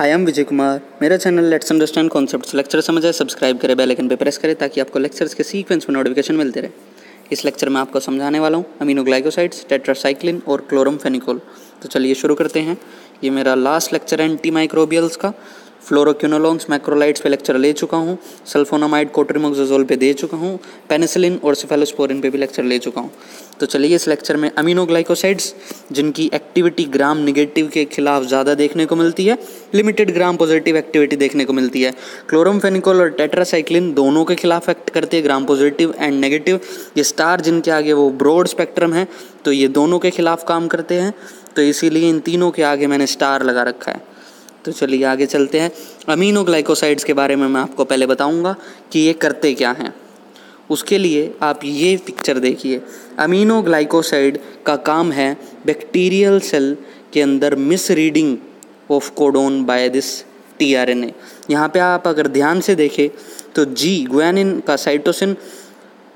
I am Vijay Kumar. मेरा channel let's understand concepts lecture समझाए, subscribe करें, बेल आइकन पर प्रेस करें ताकि आपको लेक्चर्स के सीक्वेंस में नोटिफिकेशन मिलते रहे। इस लेक्चर में आपको समझाने वाला हूँ अमीनोग्लाइकोसाइड्स, टेट्रासाइक्लिन और क्लोराम्फेनिकोल। तो चलिए शुरू करते हैं। ये मेरा लास्ट लेक्चर है एंटी माइक्रोबियल्स का। फ्लोरोक्विनोलोन्स, मैक्रोलाइड्स पे लेक्चर ले चुका हूँ, सल्फोनामाइड, कोट्रीमोक्साजोल पे दे चुका हूँ, पेनिसिलिन और सेफेलोस्पोरिन पे भी लेक्चर ले चुका हूँ। तो चलिए इस लेक्चर में अमीनोग्लाइकोसाइड्स, जिनकी एक्टिविटी ग्राम निगेटिव के खिलाफ ज़्यादा देखने को मिलती है, लिमिटेड ग्राम पॉजिटिव एक्टिविटी देखने को मिलती है। क्लोराम्फेनिकोल और टेट्रासाइक्लिन दोनों के खिलाफ एक्ट करती है, ग्राम पॉजिटिव एंड नेगेटिव। ये स्टार जिनके आगे वो ब्रॉड स्पेक्ट्रम है, तो ये दोनों के खिलाफ काम करते हैं, तो इसीलिए इन तीनों के आगे मैंने स्टार लगा रखा है। तो चलिए आगे चलते हैं। अमीनोग्लाइकोसाइड्स के बारे में मैं आपको पहले बताऊंगा कि ये करते क्या हैं। उसके लिए आप ये पिक्चर देखिए। अमीनोग्लाइकोसाइड का काम है बैक्टीरियल सेल के अंदर misreading of codon by this tRNA. यहाँ पे आप अगर ध्यान से देखें तो जी गुआनिन का साइटोसिन,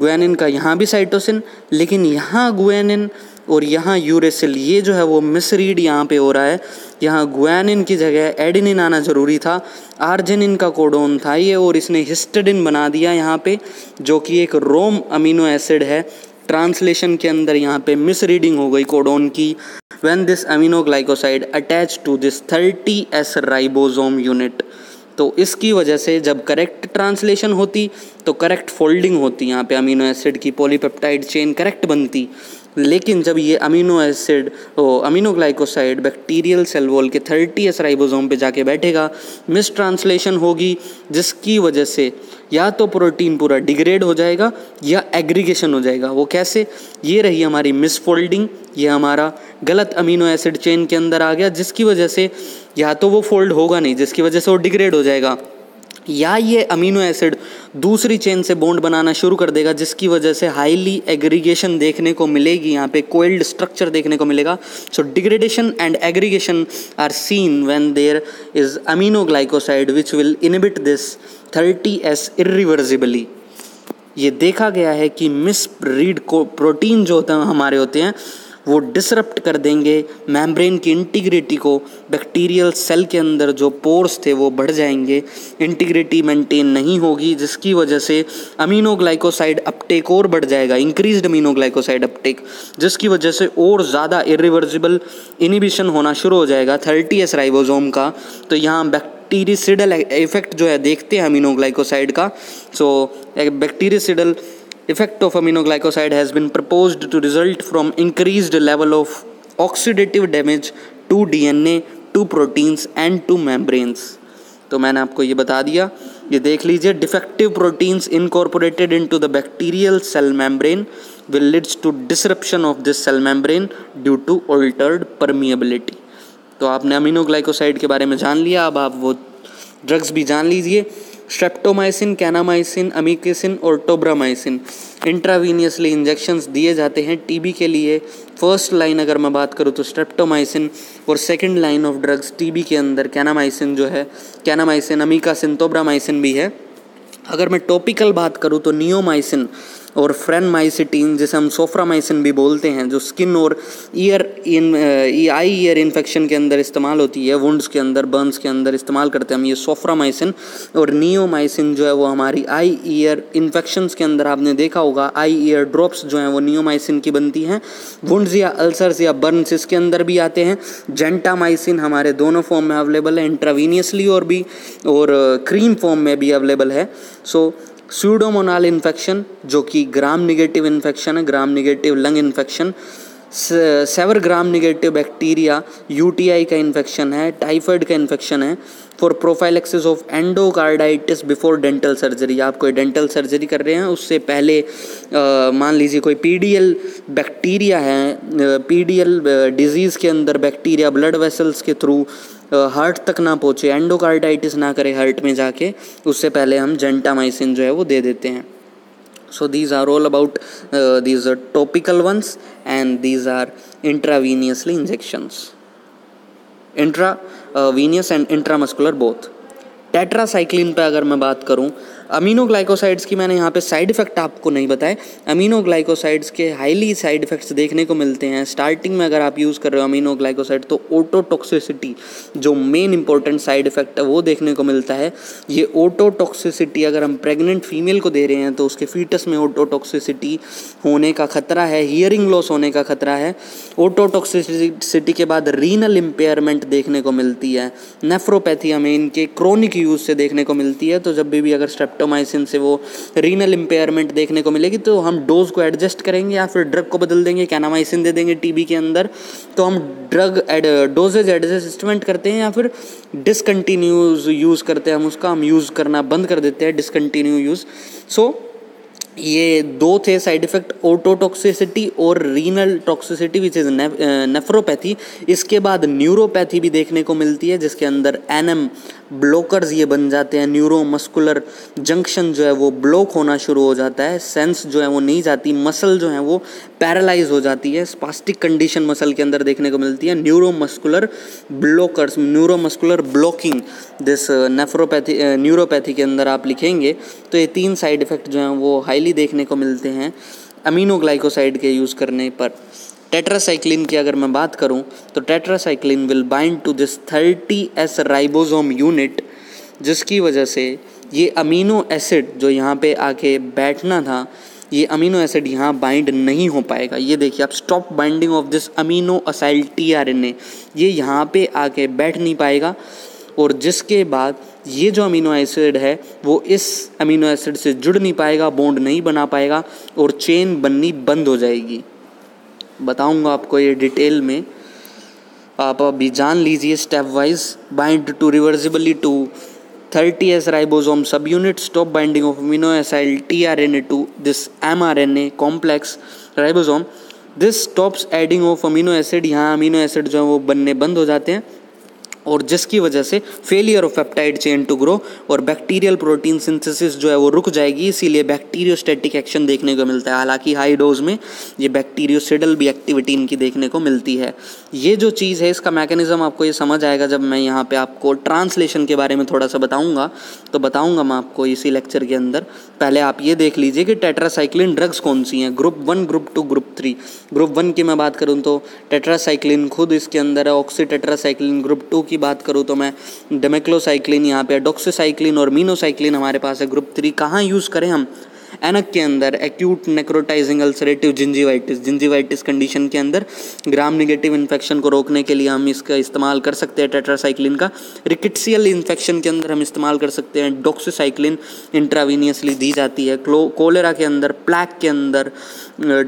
गुआनिन का यहाँ भी साइटोसिन, लेकिन यहाँ गुआनिन और यहाँ यूरेसिल, ये जो है वो मिसरीड यहाँ पे हो रहा है। यहाँ गुआनिन की जगह एडिनिन आना ज़रूरी था, आर्जिनिन का कोडोन था ये, और इसने हिस्टिडिन बना दिया यहाँ पे, जो कि एक रोम अमीनो एसिड है। ट्रांसलेशन के अंदर यहाँ पे मिसरीडिंग हो गई कोडोन की। When this aminoglycoside attach to this 30S ribosome unit, तो इसकी वजह से जब करेक्ट ट्रांसलेशन होती तो करेक्ट फोल्डिंग होती, यहाँ पे अमीनो एसिड की पॉलीपेप्टाइड चेन करेक्ट बनती। लेकिन जब ये अमीनोग्लाइकोसाइड बैक्टीरियल सेल वॉल के 30S राइबोसोम पे जाके बैठेगा, मिस ट्रांसलेशन होगी, जिसकी वजह से या तो प्रोटीन पूरा डिग्रेड हो जाएगा या एग्रीगेशन हो जाएगा। वो कैसे? ये रही हमारी मिसफोल्डिंग, ये हमारा गलत अमीनो एसिड चेन के अंदर आ गया, जिसकी वजह से या तो वो फोल्ड होगा नहीं, जिसकी वजह से वो डिग्रेड हो जाएगा, या ये अमीनो एसिड दूसरी चेन से बॉन्ड बनाना शुरू कर देगा, जिसकी वजह से हाईली एग्रीगेशन देखने को मिलेगी, यहाँ पे कोइल्ड स्ट्रक्चर देखने को मिलेगा। So degradation and aggregation are seen when there is aminoglycoside which will inhibit this 30S irreversibly. ये देखा गया है कि मिसरीड को प्रोटीन जो होता है हमारे होते हैं, वो डिसरप्ट कर देंगे मेम्ब्रेन की इंटीग्रिटी को। बैक्टीरियल सेल के अंदर जो पोर्स थे वो बढ़ जाएंगे, इंटीग्रिटी मेंटेन नहीं होगी, जिसकी वजह से अमीनोग्लाइकोसाइड अपटेक और बढ़ जाएगा, इंक्रीज्ड अमीनोग्लाइकोसाइड अपटेक, जिसकी वजह से और ज़्यादा इरिवर्सिबल इनिबिशन होना शुरू हो जाएगा 30S राइबोसोम का। तो यहाँ बैक्टीरिसिडल इफेक्ट जो है देखते हैं अमीनोग्लाइकोसाइड का। सो बैक्टीरिसिडल effect of aminoglycoside has been proposed to result from increased level of oxidative damage to DNA, to proteins and to membranes। तो मैंने आपको ये बता दिया। ये देख लीजिए, defective proteins incorporated into the bacterial cell membrane will leads to disruption of this cell membrane due to altered permeability। तो आपने अमीनोग्लाइकोसाइड के बारे में जान लिया, अब आप वो ड्रग्स भी जान लीजिए। स्ट्रेप्टोमाइसिन, कैनामाइसिन, amikacin और टोब्रामाइसिन इंट्रावीनियसली इंजेक्शंस दिए जाते हैं टीबी के लिए। फर्स्ट लाइन अगर मैं बात करूँ तो स्ट्रेप्टोमाइसिन, और second line of drugs TB के अंदर कैनामाइसिन जो है, कैनामाइसिन, amikacin, टोब्रामाइसिन भी है। अगर मैं टॉपिकल बात करूँ तो नियोमाइसिन और फ्रैनमाइसिटीन, जिसे हम सोफ्रामाइसिन भी बोलते हैं, जो स्किन और आई ईयर इन्फेक्शन के अंदर इस्तेमाल होती है, वुंड्स के अंदर, बर्न्स के अंदर इस्तेमाल करते हैं हम। ये सोफ्रामाइसिन और नियोमाइसिन जो है वो हमारी आई ईयर इन्फेक्शंस के अंदर आपने देखा होगा, आई ईयर ड्रॉप्स जो हैं वो नियोमाइसिन की बनती हैं। वुंड्स या अल्सर्स या बर्न्स इसके अंदर भी आते हैं। जेंटामाइसिन हमारे दोनों फॉर्म में अवेलेबल है, इंट्रावीनियसली और भी, और क्रीम फॉर्म में भी अवेलेबल है। सो स्यूडोमोनाल इन्फेक्शन, जो कि ग्राम निगेटिव इन्फेक्शन है, gram negative lung infection, severe gram negative bacteria, UTI का इन्फेक्शन है, टाइफाइड का इन्फेक्शन है। For prophylaxis of endocarditis before dental surgery, आप कोई डेंटल सर्जरी कर रहे हैं उससे पहले मान लीजिए कोई पीडीएल बैक्टीरिया है, पीडीएल डिजीज़ के अंदर बैक्टीरिया ब्लड वेसल्स के थ्रू हार्ट तक ना पहुँचे, एंडोकार्डाइटिस ना करे हार्ट में जाके, उससे पहले हम जेंटामाइसिन जो है वो दे देते हैं। So these are all about these are topical ones and these are intravenously injections, intravenous and intramuscular both. Tetracycline पे अगर मैं बात करूँ अमीनोग्लाइकोसाइड्स की मैंने यहाँ पे साइड इफेक्ट आपको नहीं बताए। अमीनोग्लाइकोसाइड्स के हाईली साइड इफेक्ट्स देखने को मिलते हैं। स्टार्टिंग में अगर आप यूज़ कर रहे हो अमीनोग्लाइकोसाइड तो ओटोटॉक्सिसिटी जो मेन इंपॉर्टेंट साइड इफेक्ट है वो देखने को मिलता है। ये ओटोटॉक्सिसिटी अगर हम प्रेग्नेंट फीमेल को दे रहे हैं तो उसके फीटस में ओटोटॉक्सिसिटी होने का खतरा है, हियरिंग लॉस होने का खतरा है। ओटोटॉक्सिसिटी के बाद रीनल इम्पेयरमेंट देखने को मिलती है। नेफ्रोपैथी हमें इनके क्रोनिक यूज़ से देखने को मिलती है। तो जब भी अगर स्ट्रेप्टोमाइसिन से वो रीनल इम्पेयरमेंट देखने को मिलेगी तो हम डोज को एडजस्ट करेंगे या फिर ड्रग को बदल देंगे, कानामाइसिन दे देंगे टीबी के अंदर। तो हम ड्रग डोजेज एडजस्टमेंट करते हैं या फिर डिसकंटिन्यूज यूज़ करते हैं, हम उसका हम यूज़ करना बंद कर देते हैं, डिसकंटिन्यू यूज़। सो ये दो थे साइड इफ़ेक्ट, ओटोटॉक्सिसिटी और renal toxicity which is nephropathy. इसके बाद न्यूरोपैथी भी देखने को मिलती है जिसके अंदर एनएम ब्लॉकर्स ये बन जाते हैं। न्यूरो मस्कुलर जंक्शन जो है वो ब्लॉक होना शुरू हो जाता है, सेंस जो है वो नहीं जाती, मसल जो है वो पैरालाइज हो जाती है। स्पास्टिक कंडीशन मसल के अंदर देखने को मिलती है। Neuromuscular blockers, neuromuscular blocking this nephropathy neuropathy के अंदर आप लिखेंगे। तो ये तीन साइड इफ़ेक्ट जो हैं वो हाईली देखने को मिलते हैं अमीनोग्लाइकोसाइड के यूज़ करने पर। टेट्रासाइक्लिन की अगर मैं बात करूं तो tetracycline will bind to this 30S ribosome unit, जिसकी वजह से ये अमीनो एसिड जो यहाँ पे आके बैठना था ये अमीनो एसिड यहाँ बाइंड नहीं हो पाएगा। ये देखिए आप, stop binding of this amino acyl tRNA, ये यहाँ पे आके बैठ नहीं पाएगा। और जिसके बाद ये जो अमीनो एसिड है वो इस अमीनो एसिड से जुड़ नहीं पाएगा, बॉन्ड नहीं बना पाएगा और चेन बननी बंद हो जाएगी। बताऊंगा आपको ये डिटेल में, आप अभी जान लीजिए। Stepwise, bind to reversibly to 30S ribosome subunit, stop binding of amino acyl tRNA to this mRNA complex ribosome, this stops adding of amino acid. यहाँ अमीनो एसिड जो है वो बनने बंद हो जाते हैं और जिसकी वजह से failure of peptide chain to grow और बैक्टीरियल प्रोटीन सिंथेसिस जो है वो रुक जाएगी। इसीलिए बैक्टीरियोस्टैटिक एक्शन देखने को मिलता है। हालांकि हाई डोज में ये बैक्टीरियोसिडल भी एक्टिविटी इनकी देखने को मिलती है। ये जो चीज़ है इसका मैकेनिज्म आपको ये समझ आएगा जब मैं यहाँ पे आपको ट्रांसलेशन के बारे में थोड़ा सा बताऊँगा, तो बताऊँगा मैं आपको इसी लेक्चर के अंदर। पहले आप ये देख लीजिए कि टेट्रासाइक्लिन ड्रग्स कौन सी हैं, ग्रुप 1, ग्रुप 2, ग्रुप 3। ग्रुप 1 की मैं बात करूँ तो टेट्रासाइक्लिन खुद इसके अंदर है, ऑक्सी टेट्रासाइक्लिन। ग्रुप 2 की बात करूँ तो मैं डेमेक्लोसाइक्लिन यहाँ पे, डॉक्सीसाइक्लिन और मीनोसाइक्लिन हमारे पास है। ग्रुप 3 कहाँ यूज़ करें हम, एनक के अंदर, acute necrotising ulcerative gingivitis. Gingivitis condition के अंदर ग्राम निगेटिव इन्फेक्शन को रोकने के लिए हम इसका इस्तेमाल कर सकते हैं टेट्रासाइक्लिन का। रिकेट्सियल इन्फेक्शन के अंदर हम इस्तेमाल कर सकते हैं, डॉक्सीसाइक्लिन इंट्रावीनियसली दी जाती है। कोलेरा के अंदर, प्लैक के अंदर,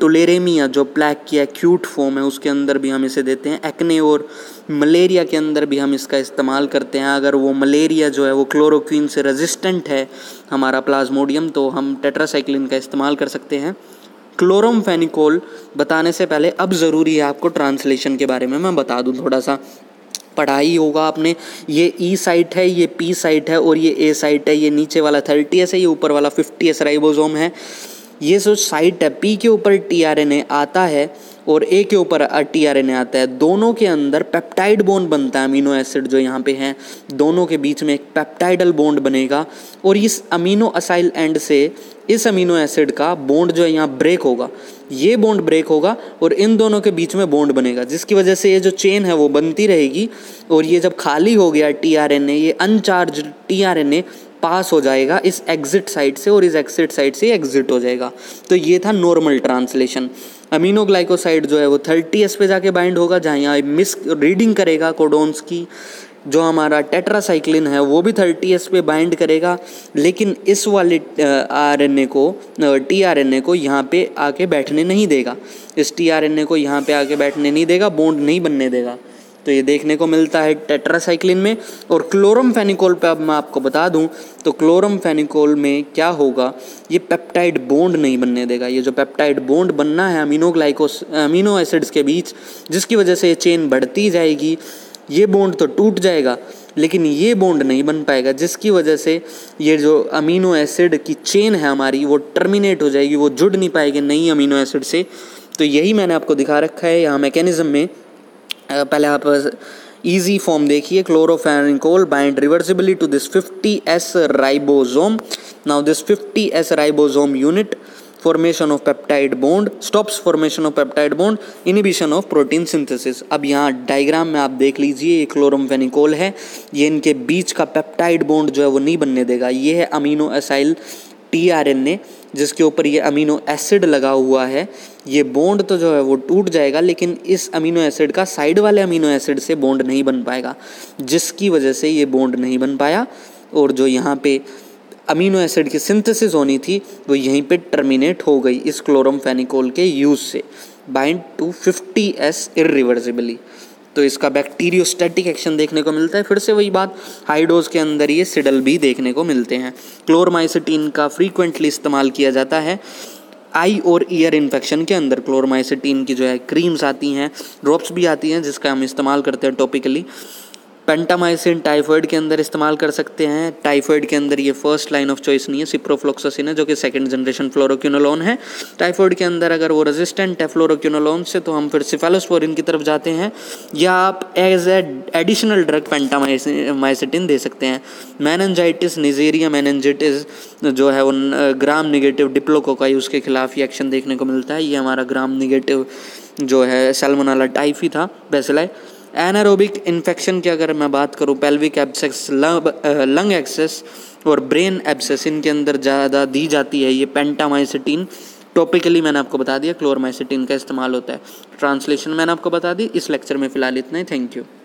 टुलेरेमिया जो प्लैक की एक्यूट फॉर्म है उसके अंदर भी हम इसे देते हैं। एक्ने और मलेरिया के अंदर भी हम इसका इस्तेमाल करते हैं। अगर वो मलेरिया जो है वो क्लोरोक्विन से रेजिस्टेंट है हमारा प्लाज्मोडियम, तो हम टेट्रासाइक्लिन का इस्तेमाल कर सकते हैं। क्लोराम्फेनिकोल बताने से पहले अब ज़रूरी है आपको ट्रांसलेशन के बारे में मैं बता दूं थोड़ा सा। पढ़ाई होगा आपने, ये ई साइट है, ये पी साइट है और ये ए साइट है। ये नीचे वाला 30S है, ये ऊपर वाला 50S राइबोसोम है। ये जो साइट है पी के ऊपर tRNA आता है और ए के ऊपर tRNA आता है। दोनों के अंदर पेप्टाइड बॉन्ड बनता है। अमीनो एसिड जो यहाँ पे हैं दोनों के बीच में एक पेप्टाइडल बॉन्ड बनेगा और इस अमीनो असाइल एंड से इस अमीनो एसिड का बॉन्ड जो है यहाँ ब्रेक होगा, ये बॉन्ड ब्रेक होगा और इन दोनों के बीच में बॉन्ड बनेगा, जिसकी वजह से ये जो चेन है वो बनती रहेगी। और ये जब खाली हो गया tRNA, ये अनचार्ज tRNA पास हो जाएगा इस एग्जिट साइट से और इस एग्जिट साइट से एग्जिट हो जाएगा। तो ये था नॉर्मल ट्रांसलेशन। अमीनोग्लाइकोसाइड जो है वो 30S पे जाके बाइंड होगा, जहाँ यहाँ मिस रीडिंग करेगा कोडोन्स की। जो हमारा टेट्रासाइक्लिन है वो भी 30S पे बाइंड करेगा, लेकिन इस वाले tRNA को यहाँ पे आके बैठने नहीं देगा, इस tRNA को यहाँ पे आके बैठने नहीं देगा, बॉन्ड नहीं बनने देगा। तो ये देखने को मिलता है टेट्रासाइक्लिन में। और क्लोराम्फेनिकोल पे अब मैं आपको बता दूं तो क्लोराम्फेनिकोल में क्या होगा, ये पेप्टाइड बॉन्ड नहीं बनने देगा। ये जो पेप्टाइड बॉन्ड बनना है अमीनो एसिड्स के बीच, जिसकी वजह से ये चेन बढ़ती जाएगी, ये बॉन्ड तो टूट जाएगा लेकिन ये बॉन्ड नहीं बन पाएगा, जिसकी वजह से ये जो अमीनो एसिड की चेन है हमारी वो टर्मिनेट हो जाएगी, वो जुड़ नहीं पाएगी नई अमीनो एसिड से। तो यही मैंने आपको दिखा रखा है यहाँ मैकेनिज़्म में। पहले आप easy form देखिए, chloromphenicol bind reversibly to this 50S ribosome. Now this 50S ribosome unit formation of peptide bond, stops formation of peptide bond, inhibition of protein synthesis. अब यहाँ डायग्राम में आप देख लीजिए, ये क्लोरोम्फेनिकोल है, ये इनके बीच का पेप्टाइड बॉन्ड जो है वो नहीं बनने देगा. ये है अमीनो एसाइल टीआरएनए जिसके ऊपर ये अमीनो एसिड लगा हुआ है. ये बॉन्ड तो जो है वो टूट जाएगा, लेकिन इस अमीनो एसिड का साइड वाले अमीनो एसिड से बॉन्ड नहीं बन पाएगा, जिसकी वजह से ये बॉन्ड नहीं बन पाया और जो यहाँ पे अमीनो एसिड की सिंथेसिस होनी थी वो यहीं पे टर्मिनेट हो गई इस क्लोरोम्फेनिकोल के यूज़ से. बाइंड टू 50S इरिवर्सिबली, तो इसका बैक्टीरियोस्टैटिक एक्शन देखने को मिलता है. फिर से वही बात, हाई डोज के अंदर ये सिडल भी देखने को मिलते हैं. क्लोरमाइसिटीन का फ्रीक्वेंटली इस्तेमाल किया जाता है आई और ईयर इन्फेक्शन के अंदर. क्लोरमाइसिटीन की जो है क्रीम्स आती हैं, ड्रॉप्स भी आती हैं जिसका हम इस्तेमाल करते हैं टॉपिकली. पेंटामाइसिन टाइफॉइड के अंदर इस्तेमाल कर सकते हैं. टाइफॉइड के अंदर ये फर्स्ट लाइन ऑफ चॉइस नहीं है, सिप्रोफ्लोक्सासिन है जो कि सेकंड जनरेशन फ्लोरोक्विनोलोन है. टाइफॉइड के अंदर अगर वो रेजिस्टेंट है फ्लोरोक्विनोलोन से तो हम फिर सेफालोस्पोरिन की तरफ जाते हैं, या आप एज ए एडिशनल ड्रग पेंटामाइसिटिन दे सकते हैं. मेनिनजाइटिस, निजेरिया मेनिनजाइटिस जो है उन ग्राम निगेटिव डिप्लोकोकाई, उसके खिलाफ ये एक्शन देखने को मिलता है. ये हमारा ग्राम निगेटिव जो है साल्मोनेला टाइफी था, बैसिलाई. एनारोबिक इन्फेक्शन की अगर मैं बात करूँ, पेल्विक एब्सेस, लंग एक्सेस और ब्रेन एब्सेस, इनके अंदर ज़्यादा दी जाती है ये पेंटामाइसिटीन. टॉपिकली मैंने आपको बता दिया क्लोरमाइसिटीन का इस्तेमाल होता है. ट्रांसलेशन मैंने आपको बता दी. इस लेक्चर में फ़िलहाल इतना ही. Thank you.